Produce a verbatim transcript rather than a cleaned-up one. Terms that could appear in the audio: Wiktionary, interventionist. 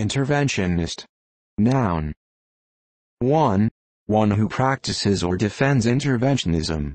Interventionist. Noun. one. One who practices or defends interventionism.